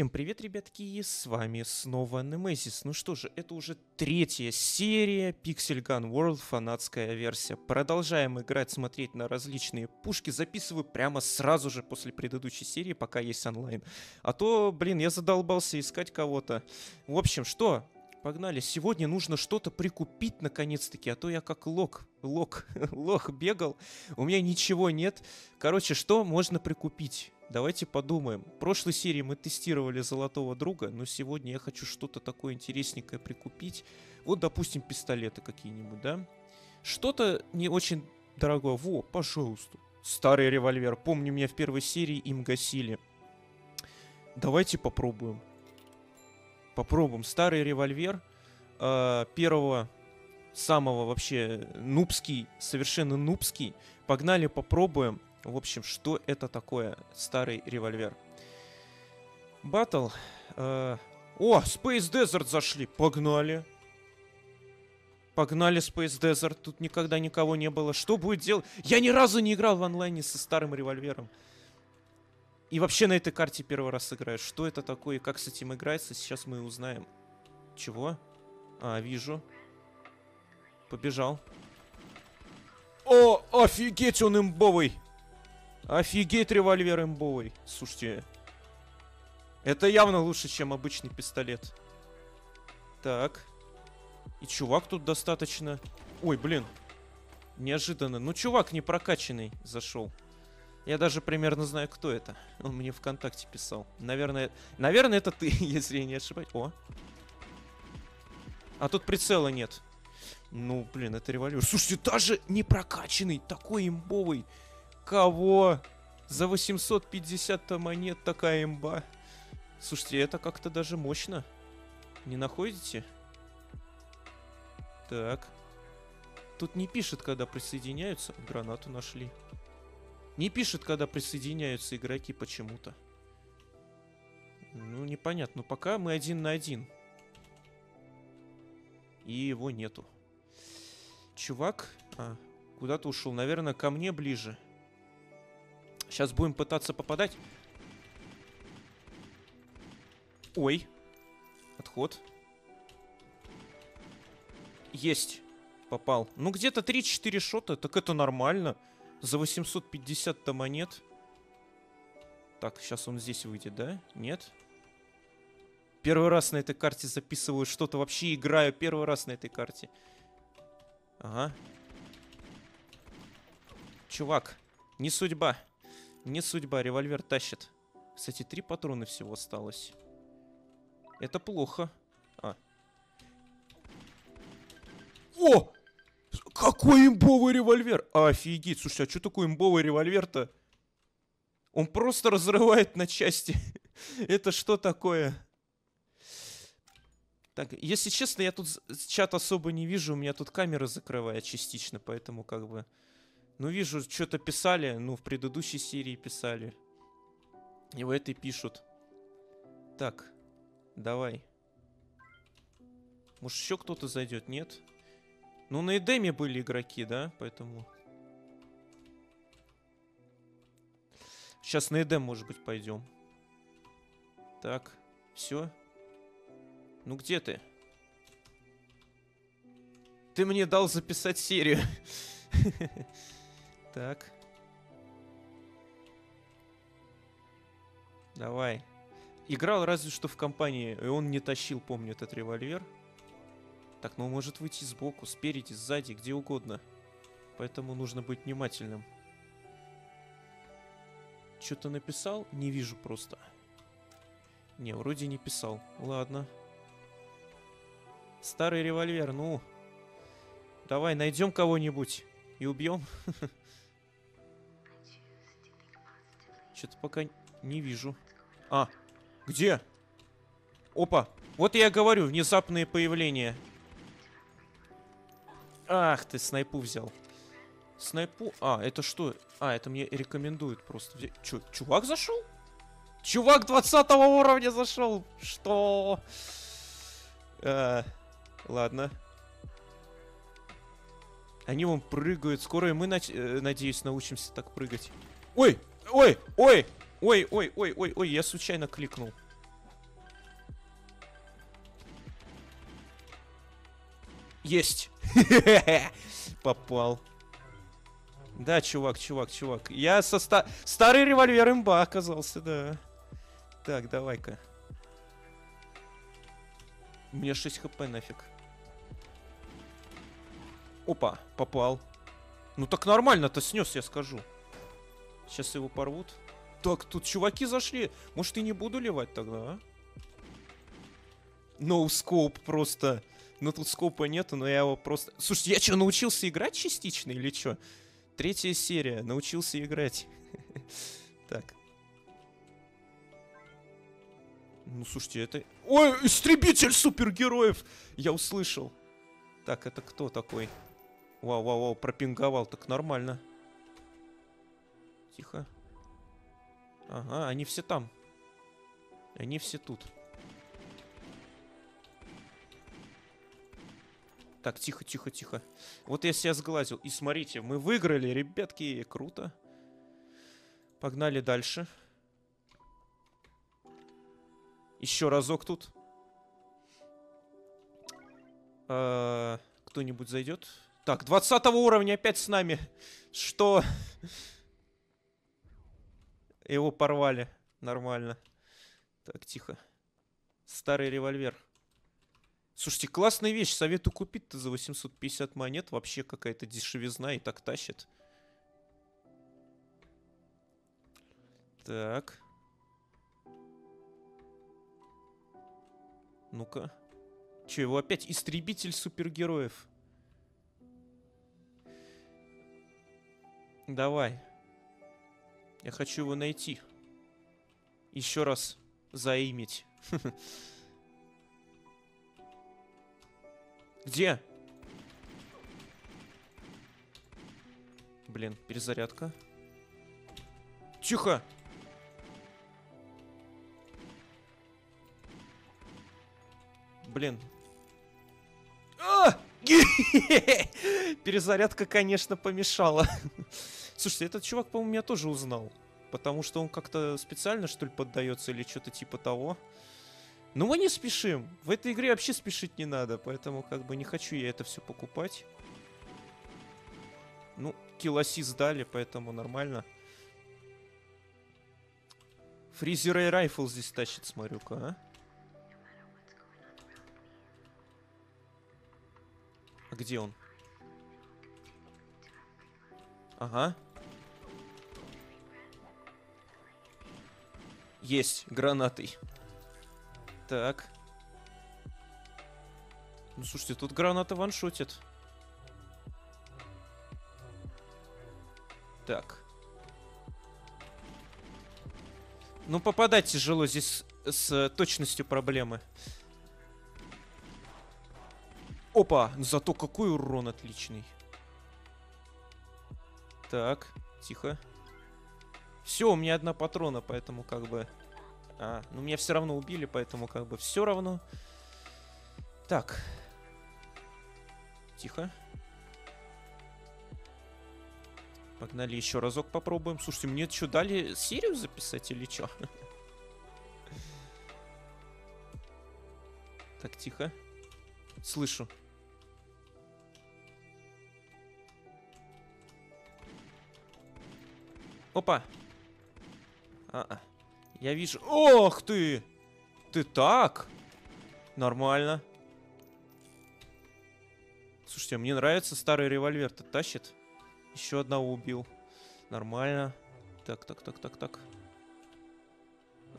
Всем привет, ребятки, с вами снова Nemesis. Ну что же, это уже третья серия Pixel Gun World, фанатская версия. Продолжаем играть, смотреть на различные пушки. Записываю прямо сразу же после предыдущей серии, пока есть онлайн. А то, блин, я задолбался искать кого-то. В общем, что? Погнали. Сегодня нужно что-то прикупить наконец-таки, а то я как лох бегал. У меня ничего нет. Короче, что можно прикупить? Давайте подумаем. В прошлой серии мы тестировали Золотого Друга, но сегодня я хочу что-то такое интересненькое прикупить. Вот, допустим, пистолеты какие-нибудь, да? Что-то не очень дорогое. Во, пожалуйста. Старый револьвер. Помню, меня в первой серии им гасили. Давайте попробуем. Попробуем. Старый револьвер. Первого, самого вообще нубский, совершенно нубский. Погнали, попробуем. В общем, что это такое? Старый револьвер. Баттл. О, Space Desert зашли. Погнали. Погнали, Space Desert. Тут никогда никого не было. Что будет делать? Я ни разу не играл в онлайне со старым револьвером. И вообще на этой карте первый раз играю. Что это такое и как с этим играется? Сейчас мы узнаем. Чего? А, вижу. Побежал. О, офигеть, он имбовый. Офигеть, револьвер имбовый. Слушайте. Это явно лучше, чем обычный пистолет. Так. И чувак тут достаточно... Ой, блин. Неожиданно. Ну, чувак не прокачанный зашел. Я даже примерно знаю, кто это. Он мне ВКонтакте писал. Наверное, это ты, если я не ошибаюсь. О. А тут прицела нет. Ну, блин, это револьвер. Слушайте, даже не прокачанный, такой имбовый. Кого? За 850 монет такая имба. Слушайте, это как-то даже мощно. Не находите? Так. Тут не пишет, когда присоединяются. Гранату нашли. Не пишет, когда присоединяются игроки почему-то. Ну, непонятно. Пока мы 1 на 1. И его нету. Чувак куда-то ушел. Наверное, ко мне ближе. Сейчас будем пытаться попадать. Ой. Отход. Есть. Попал. Ну, где-то 3-4 шота. Так это нормально. За 850-то монет. Так, сейчас он здесь выйдет, да? Нет? Первый раз на этой карте записываю что-то. Вообще играю первый раз на этой карте. Ага. Чувак, не судьба. Не судьба, револьвер тащит. Кстати, 3 патрона всего осталось. Это плохо. А. О! Какой имбовый револьвер! Офигеть, слушай, а что такое имбовый револьвер-то? Он просто разрывает на части. Это что такое? Так, если честно, я тут чат особо не вижу. У меня тут камера закрывает частично, поэтому как бы... Ну, вижу, что-то писали. Ну, в предыдущей серии писали. И в этой пишут. Так, давай. Может, еще кто-то зайдет? Нет? Ну, на Эдеме были игроки, да? Поэтому... Сейчас на Эдем, может быть, пойдем. Так, все. Ну, где ты? Ты мне дал записать серию. Так. Давай. Играл разве что в компании, и он не тащил, помню, этот револьвер. Так, ну он может выйти сбоку, спереди, сзади, где угодно. Поэтому нужно быть внимательным. Что-то написал? Не вижу просто. Не, вроде не писал. Ладно. Старый револьвер, ну. Давай, найдем кого-нибудь. И убьем. Что-то пока не вижу. А, где? Опа. Вот я говорю, внезапные появления. Ах ты, снайпу взял. Снайпу? А, это что? А, это мне рекомендуют просто. Че, чувак зашел? Чувак 20 уровня зашел. Что? Ладно. Они вон прыгают. Скоро и мы, надеюсь, научимся так прыгать. Ой! Ой! Ой! Ой! Ой! Ой! Ой! Ой! Я случайно кликнул. Есть. Попал. Да, чувак. Я со старый револьвер имба оказался, да. Так, давай-ка. У меня 6 хп нафиг. Опа, попал. Ну так нормально-то снес, я скажу. Сейчас его порвут. Так, тут чуваки зашли. Может, и не буду ливать тогда, а? Ноускоп просто. Ну тут скопа нету, но я его просто... Слушайте, я что, научился играть частично или что? 3-я серия. Научился играть. Так. Ну, слушайте, это... Ой, истребитель супергероев! Я услышал. Так, это кто такой? Вау, пропинговал. Так нормально. Тихо. Ага, они все там. Они все тут. Так, тихо. Вот я себя сглазил. И смотрите, мы выиграли, ребятки. Круто. Погнали дальше. Еще разок тут. Кто-нибудь зайдет? Так, 20 уровня опять с нами. Что? Его порвали. Нормально. Так, тихо. Старый револьвер. Слушайте, классная вещь. Советую купить-то за 850 монет. Вообще какая-то дешевизна и так тащит. Так. Ну-ка. Че, его опять истребитель супергероев? Давай. Я хочу его найти. Еще раз заимить. Где? Блин, перезарядка. Тихо! Блин. Перезарядка, конечно, помешала. Слушайте, этот чувак, по-моему, меня тоже узнал. Потому что он как-то специально, что ли, поддается или что-то типа того. Но мы не спешим. В этой игре вообще спешить не надо. Поэтому как бы не хочу я это все покупать. Ну, килоси сдали, поэтому нормально. Freezer Rifle здесь тащит, смотрю-ка, а? А где он? Ага. Есть, гранатой. Так. Ну, слушайте, тут граната ваншотит. Так. Ну, попадать тяжело здесь с точностью проблемы. Опа, зато какой урон отличный. Так, тихо. Все, у меня одна патрона, поэтому как бы... А, ну меня все равно убили, поэтому как бы все равно. Так. Тихо. Погнали еще разок попробуем. Слушайте, мне что, дали серию записать или что? Так, тихо. Слышу. Опа. А-а. Я вижу... Ох ты! Ты так? Нормально. Слушайте, мне нравится, старый револьвер-то тащит. Еще одного убил. Нормально. Так.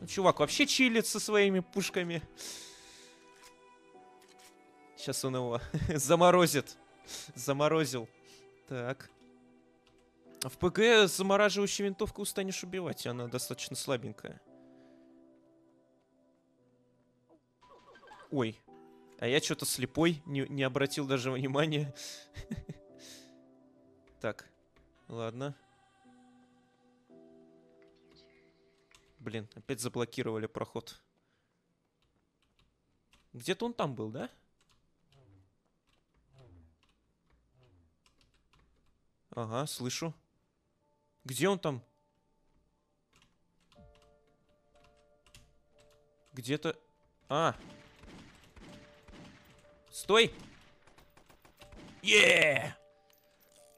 Ну, чувак вообще чилит со своими пушками. Сейчас он его заморозит. Заморозил. Так. В ПГ замораживающую винтовку устанешь убивать. Она достаточно слабенькая. Ой. А я что-то слепой. Не обратил даже внимания. Так. Ладно. Блин, опять заблокировали проход. Где-то он там был, да? Ага, слышу. Где он там? Где-то... А! Стой! Yeah!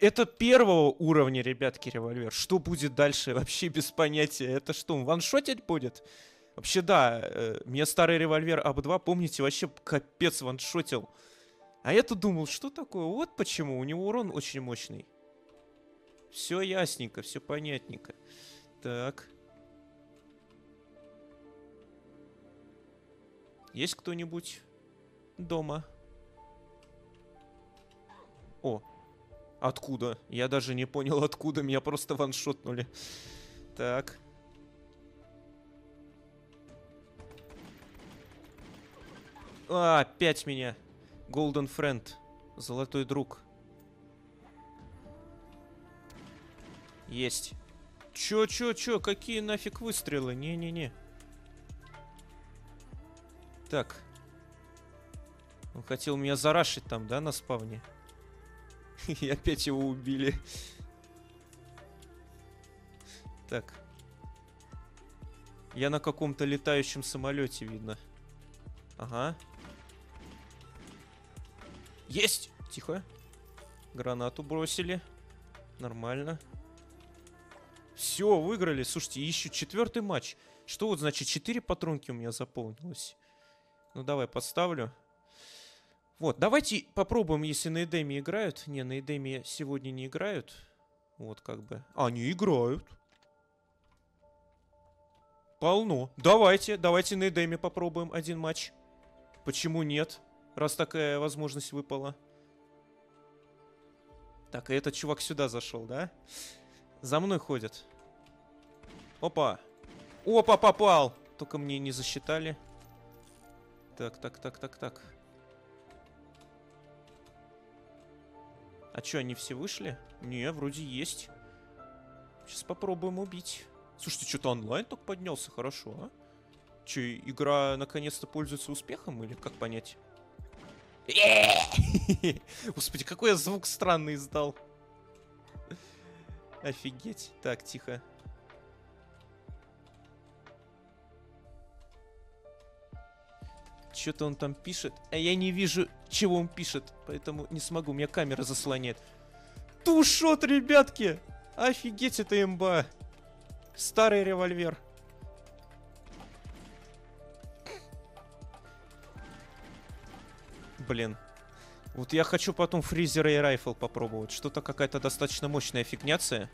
Это первого уровня, ребятки, револьвер. Что будет дальше, вообще без понятия. Это что, ваншотить будет? Вообще, да, мне старый револьвер АБ-2, помните, вообще капец ваншотил. А я-то думал, что такое? Вот почему, у него урон очень мощный. Все ясненько, все понятненько. Так. Есть кто-нибудь дома? О, откуда? Я даже не понял, откуда. Меня просто ваншотнули. Так. А, опять меня. Golden Friend. Золотой друг. Есть. Чё? Какие нафиг выстрелы? Не-не-не. Так. Он хотел меня зарашить там, да, на спавне? И опять его убили. Так. Я на каком-то летающем самолете, видно. Ага. Есть! Тихо. Гранату бросили. Нормально. Все, выиграли. Слушайте, еще четвертый матч. Что вот значит 4 патронки у меня заполнилось? Ну давай, подставлю. Вот, давайте попробуем, если на Эдеме играют. Не, на Эдеме сегодня не играют. Вот как бы. Они играют. Полно. Давайте на Эдеме попробуем один матч. Почему нет? Раз такая возможность выпала. Так, и этот чувак сюда зашел, да? За мной ходят. Опа. Опа, попал. Только мне не засчитали. Так. А чё, они все вышли? Не, вроде есть. Сейчас попробуем убить. Слушайте, что-то онлайн только поднялся, хорошо, а? Чё, игра наконец-то пользуется успехом или как понять? Господи, какой я звук странный издал. Офигеть. Так, тихо. Что-то он там пишет. А я не вижу, чего он пишет. Поэтому не смогу. У меня камера заслоняет. Тушот, ребятки! Офигеть, это имба. Старый револьвер. Блин. Вот я хочу потом Freezer и Rifle попробовать. Что-то какая-то достаточно мощная фигняция.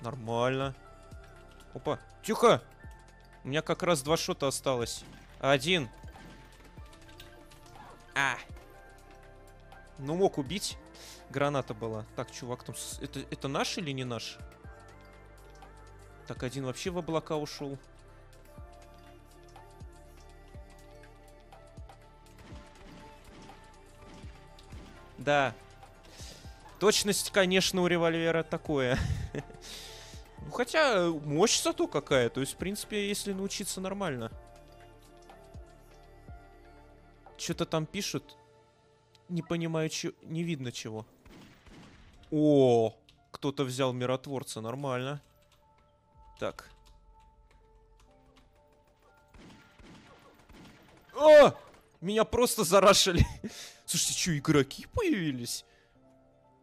Нормально. Опа. Тихо! У меня как раз 2 шота осталось. Один. А. Ну, мог убить. Граната была. Так, чувак там... Это наш или не наш? Так, один вообще в облака ушел. Да. Точность, конечно, у револьвера такое. Ну, хотя, мощь зато какая. То есть, в принципе, если научиться, нормально. Что-то там пишут. Не понимаю, не видно чего. О, кто-то взял миротворца. Нормально. Так. О! Меня просто зарашили. Слушайте, что, игроки появились?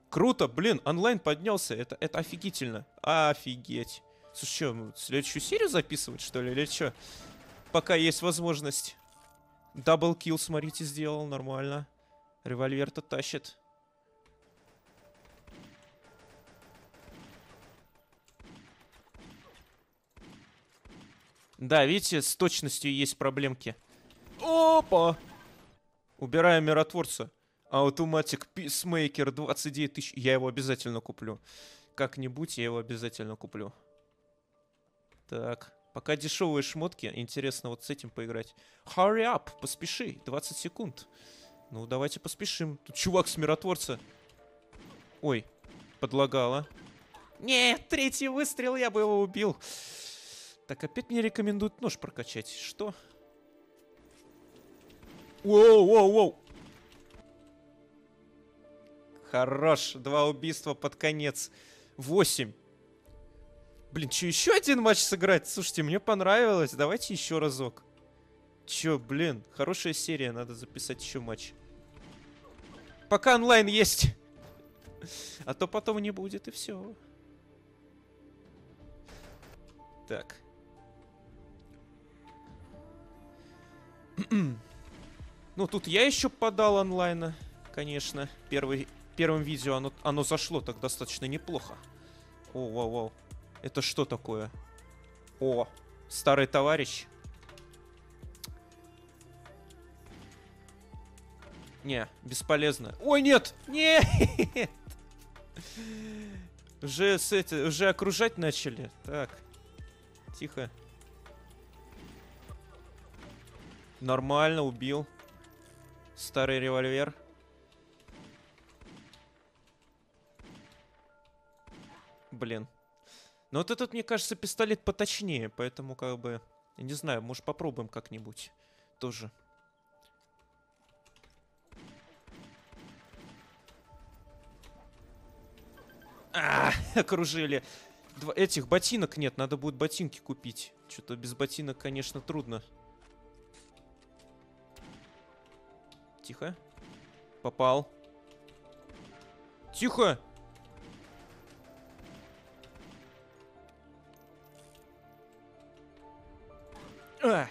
Круто, блин, онлайн поднялся. Это офигительно. Офигеть. Слушай, что, следующую серию записывать, что ли, или что? Пока есть возможность. Дабл килл, смотрите, сделал. Нормально. Револьвер-то тащит. Да, видите, с точностью есть проблемки. Опа! Убираю миротворца. Automatic Peacemaker 29 000. Я его обязательно куплю. Как-нибудь я его обязательно куплю. Так. Пока дешевые шмотки, интересно вот с этим поиграть. Hurry up, поспеши, 20 секунд. Ну, давайте поспешим. Тут чувак с миротворца. Ой, подлагало. Нет, третий выстрел, я бы его убил. Так, опять мне рекомендуют нож прокачать. Что? Воу. Хорош, 2 убийства под конец. 8. Блин, что, еще один матч сыграть? Слушайте, мне понравилось. Давайте еще разок. Че, блин, хорошая серия. Надо записать еще матч. пока онлайн есть. А то потом не будет, и все. Так. Ну, тут я еще подал онлайна, конечно. Первым видео оно зашло так достаточно неплохо. О, вау, вау. Это что такое? О, старый товарищ. Не, бесполезно. Ой, нет! Нет! Уже окружать начали. Так. Тихо. Нормально, убил. Старый револьвер. Блин. Но вот этот, мне кажется, пистолет поточнее. Поэтому, как бы... Не знаю, может, попробуем как-нибудь. Тоже. А, окружили. Этих ботинок нет, надо будет ботинки купить. Что-то без ботинок, конечно, трудно. Тихо. Попал. Тихо! А,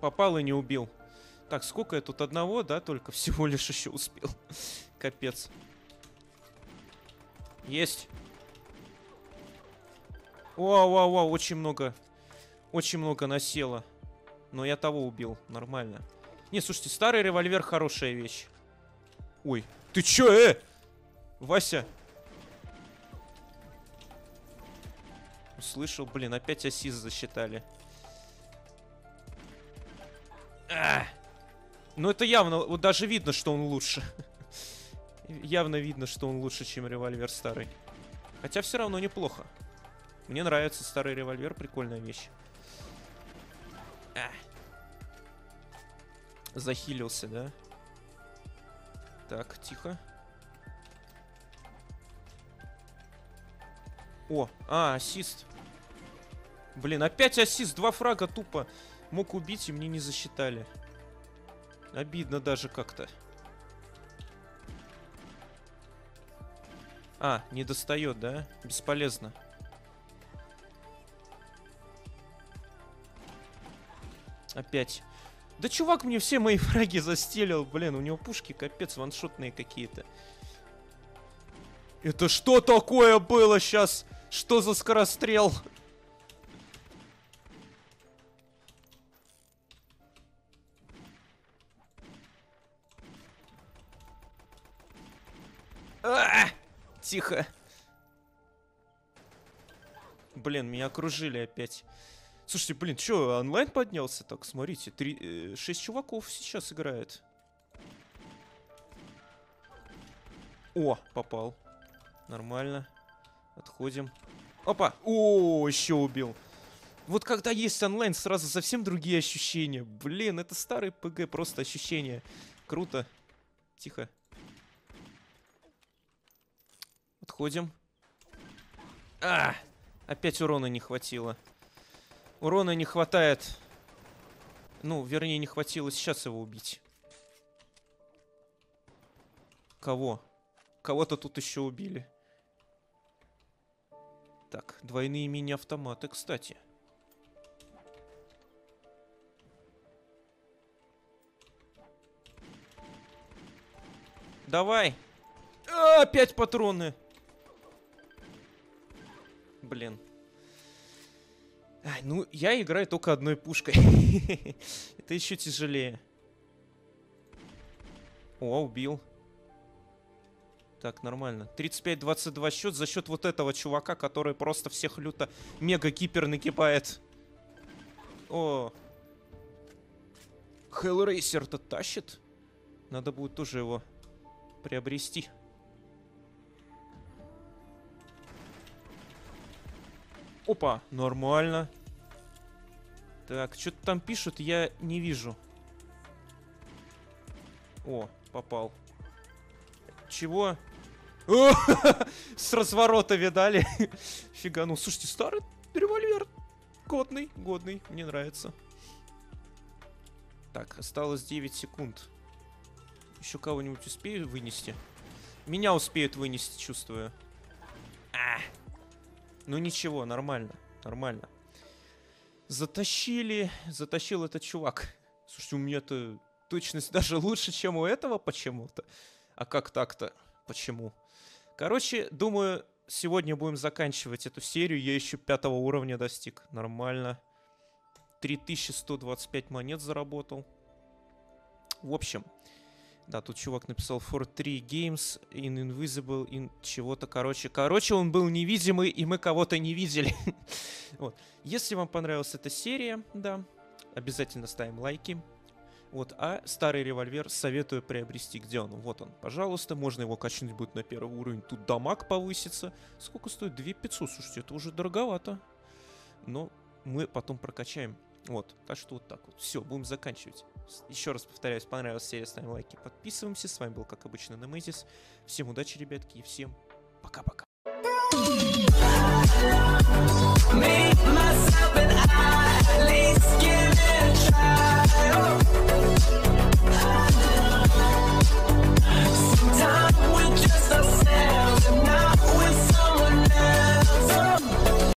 попал и не убил. Так, сколько я тут одного, да, только всего лишь еще успел. Капец. Есть. Вау-вау-вау, очень много насело. Но я того убил, нормально. Не, слушайте, старый револьвер хорошая вещь. Ой, ты чё, Вася. Услышал, блин, опять ассист засчитали. А! Ну это явно, вот даже видно, что он лучше. Явно видно, что он лучше, чем револьвер старый. Хотя все равно неплохо. Мне нравится старый револьвер, прикольная вещь. А. Захилился, да? Так, тихо. О, ассист. Блин, опять ассист, два фрага тупо. Мог убить, и мне не засчитали. Обидно даже как-то. А, не достает, да? Бесполезно. Опять. Да чувак мне все мои фраги застелил. Блин, у него пушки капец ваншотные какие-то. Это что такое было сейчас? Что за скорострел? А-а-а! Тихо. Блин, меня окружили опять. Слушайте, блин, что, онлайн поднялся? Так, смотрите, 6 чуваков сейчас играет. О, попал. Нормально. Отходим. Опа! О, еще убил. Вот когда есть онлайн, сразу совсем другие ощущения. Блин, это старый ПГ, просто ощущения. Круто. Тихо. Отходим. А! Опять урона не хватило. Урона не хватает. Ну, вернее, не хватило сейчас его убить. Кого? Кого-то тут еще убили. Так, двойные мини-автоматы, кстати. Давай! А, опять патроны! Блин. Ну, я играю только одной пушкой. Это еще тяжелее. О, убил. Так, нормально. 35-22 счет за счет вот этого чувака, который просто всех люто мега-гипер нагибает. О. Хеллрейсер-то тащит. Надо будет тоже его приобрести. Опа, нормально. Так, что-то там пишут, я не вижу. О, попал. Чего? О, с разворота, видали? Фиганул. Слушайте, старый револьвер. Годный, годный, мне нравится. Так, осталось 9 секунд. Еще кого-нибудь успею вынести? Меня успеют вынести, чувствую. Ну ничего, нормально, нормально. Затащили, затащил этот чувак. Слушайте, у меня-то точность даже лучше, чем у этого почему-то. А как так-то? Почему? Короче, думаю, сегодня будем заканчивать эту серию. Я еще 5-го уровня достиг. Нормально. 3125 монет заработал. В общем, да, тут чувак написал for 3 games in invisible in чего-то, короче. Короче, он был невидимый, и мы кого-то не видели. Вот. Если вам понравилась эта серия, да, обязательно ставим лайки. Вот, а старый револьвер советую приобрести. Где он? Вот он, пожалуйста. Можно его качнуть будет на 1-й уровень. Тут дамаг повысится. Сколько стоит? 2500. Слушайте, это уже дороговато. Но мы потом прокачаем. Вот, так что вот так вот. Все, будем заканчивать. Еще раз повторяюсь, понравилась серия, ставим лайки, подписываемся. С вами был, как обычно, Nemesis. Всем удачи, ребятки, и всем пока-пока.